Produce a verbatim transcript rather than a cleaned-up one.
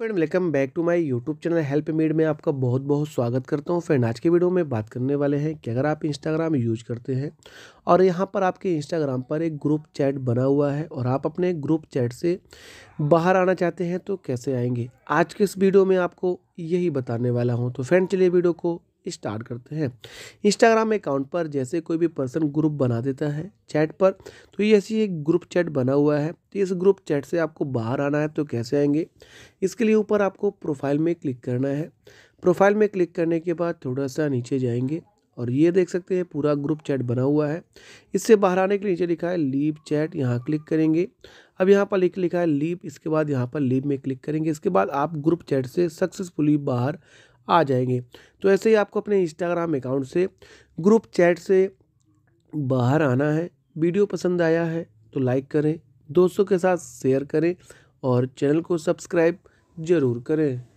Friend welcome back to my YouTube channel help meet में आपका बहुत बहुत स्वागत करता हूं। फ्रेंड आज के वीडियो में बात करने वाले हैं कि अगर आप इंस्टाग्राम यूज करते हैं और यहां पर आपके इंस्टाग्राम पर एक ग्रुप चैट बना हुआ है और आप अपने ग्रुप चैट से बाहर आना चाहते हैं तो कैसे आएंगे, आज के इस वीडियो में आपको यही बताने वाला हूँ। तो फ्रेंड चलिए वीडियो को स्टार्ट करते हैं। इंस्टाग्राम अकाउंट पर जैसे कोई भी पर्सन ग्रुप बना देता है चैट पर, तो ये ऐसी एक ग्रुप चैट बना हुआ है। तो इस ग्रुप चैट से आपको बाहर आना है तो कैसे आएंगे, इसके लिए ऊपर आपको प्रोफाइल में क्लिक करना है। प्रोफाइल में क्लिक करने के बाद थोड़ा सा नीचे जाएंगे और ये देख सकते हैं पूरा ग्रुप चैट बना हुआ है। इससे बाहर आने के लिए नीचे लिखा है लीव चैट, यहाँ क्लिक करेंगे। अब यहाँ पर लिख लिखा है लीव, इसके बाद यहाँ पर लीव में क्लिक करेंगे। इसके बाद आप ग्रुप चैट से सक्सेसफुली बाहर आ जाएंगे। तो ऐसे ही आपको अपने इंस्टाग्राम अकाउंट से ग्रुप चैट से बाहर आना है। वीडियो पसंद आया है तो लाइक करें, दोस्तों के साथ शेयर करें और चैनल को सब्सक्राइब ज़रूर करें।